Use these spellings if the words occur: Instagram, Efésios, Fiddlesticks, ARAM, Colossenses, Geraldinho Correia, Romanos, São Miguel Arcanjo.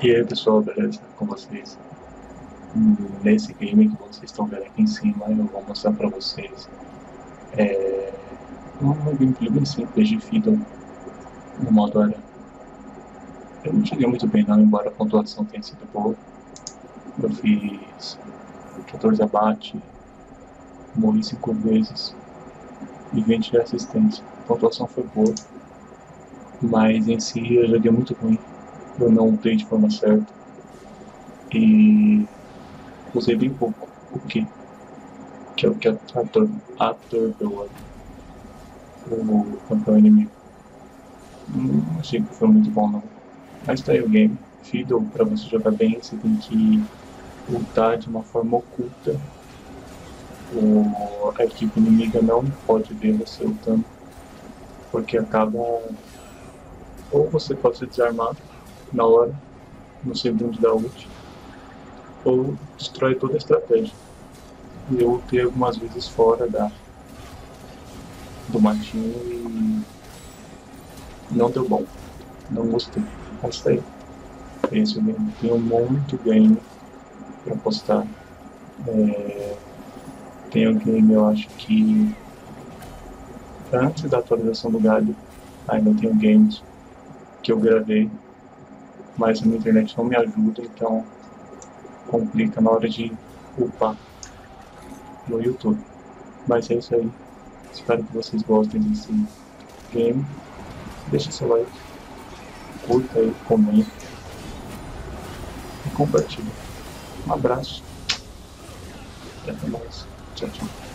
E aí pessoal, beleza? Com vocês. Nesse game que vocês estão vendo aqui em cima, eu vou mostrar pra vocês uma gameplay bem simples de Fiddle no modo ARAM. Eu não cheguei muito bem não, embora a pontuação tenha sido boa. Eu fiz 14 abate, morri 5 vezes e 20 de assistência. A pontuação foi boa, mas em si eu joguei muito ruim. Eu não dei de forma certa e usei bem pouco o que é o que atordoa o campeão inimigo. Não achei que foi muito bom não, mas tá aí o game. Fiddle, pra você jogar bem, você tem que lutar de uma forma oculta. A equipe inimiga não pode ver você lutando, porque acaba ou você pode ser desarmado na hora, no segundo da ult, ou destrói toda a estratégia. E eu lutei algumas vezes fora do matinho e não deu bom, não gostei, gostei. Esse game tem um monte de game pra postar. Tem um game, eu acho que antes da atualização do Galho, ainda tem games que eu gravei, mas a minha internet não me ajuda, então complica na hora de upar no YouTube. Mas é isso aí, espero que vocês gostem desse game. Deixa seu like, curta aí, comenta e compartilha. Um abraço, até mais, tchau tchau.